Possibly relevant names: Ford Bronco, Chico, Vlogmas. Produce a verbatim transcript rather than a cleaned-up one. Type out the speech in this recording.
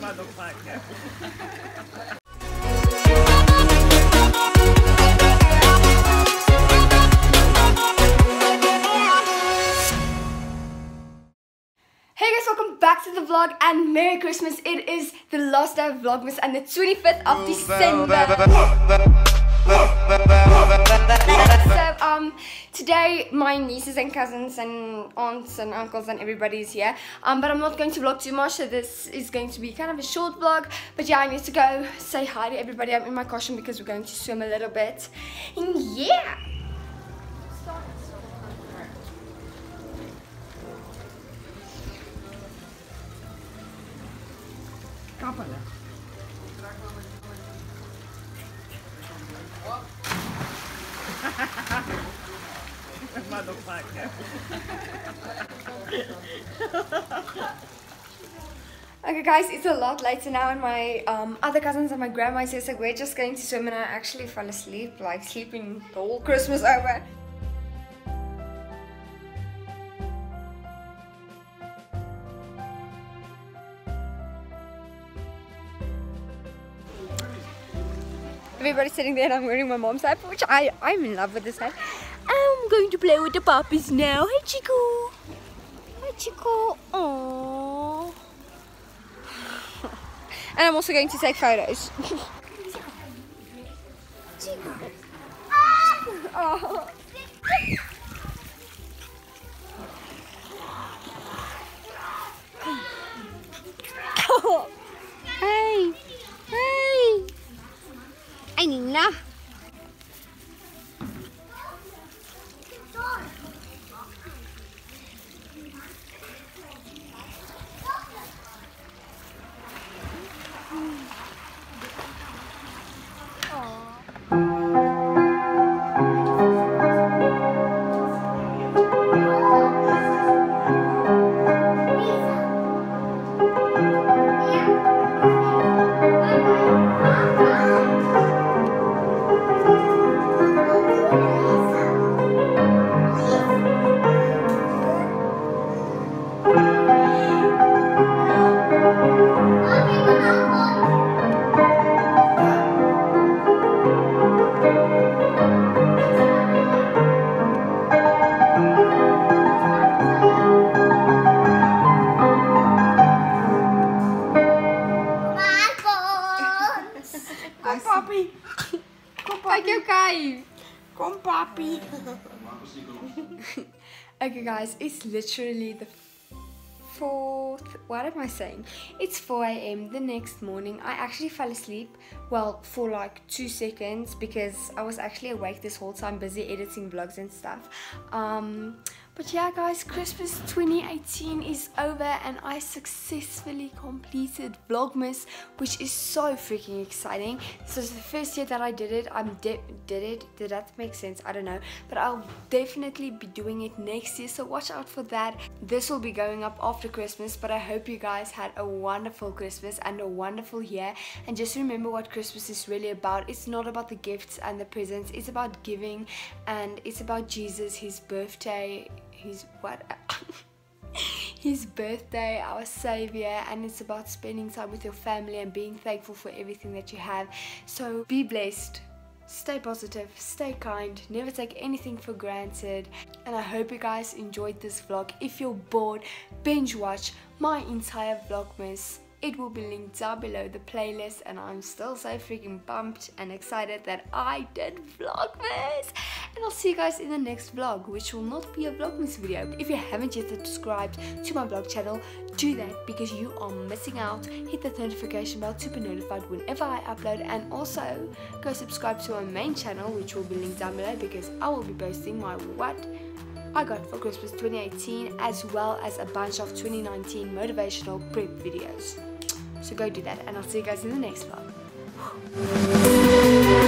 Motherfucker. Back to the vlog and Merry Christmas. It is the last day of Vlogmas and the twenty-fifth of December. So um today my nieces and cousins and aunts and uncles and everybody's here, um but I'm not going to vlog too much, so this is going to be kind of a short vlog. But yeah, I need to go say hi to everybody. I'm in my costume because we're going to swim a little bit, and yeah. Okay guys, it's a lot later now and my um, other cousins and my grandma is here, so we're just going to swim, and I actually fell asleep, like sleeping the whole Christmas over. Everybody's sitting there and I'm wearing my mom's hat, which I, I'm in love with this hat. I'm going to play with the puppies now. Hi Chico! Hi Chico! Aww! And I'm also going to take photos. Chico! Oh. Nina. Come papi. Okay guys, it's literally the fourth, what am I saying? It's four A M the next morning. I actually fell asleep, well, for like two seconds because I was actually awake this whole time, busy editing vlogs and stuff. Um, but yeah guys, Christmas twenty eighteen is over and I successfully completed Vlogmas, which is so freaking exciting. This is the first year that I did it. I'm de did it did that make sense? I don't know, but I'll definitely be doing it next year, so watch out for that. This will be going up after Christmas, but I hope you guys had a wonderful Christmas and a wonderful year, and just remember what Christmas is really about. It's not about the gifts and the presents, it's about giving, and it's about Jesus, his birthday, his what his birthday, our savior, and it's about spending time with your family and being thankful for everything that you have. So be blessed, stay positive, stay kind, never take anything for granted, and I hope you guys enjoyed this vlog. If you're bored, binge watch my entire Vlogmas. It will be linked down below the playlist, and I'm still so freaking pumped and excited that I did Vlogmas. And I'll see you guys in the next vlog, which will not be a Vlogmas video. If you haven't yet subscribed to my vlog channel, do that because you are missing out. Hit that notification bell to be notified whenever I upload, and also go subscribe to my main channel, which will be linked down below, because I will be posting my what I got for Christmas twenty eighteen, as well as a bunch of twenty nineteen motivational prep videos. So go do that, and I'll see you guys in the next vlog.